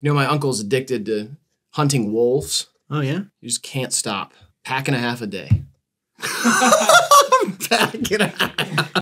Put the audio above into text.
You know, my uncle's addicted to hunting wolves. Oh, yeah? You just can't stop. Pack and a half a day. Pack and a half.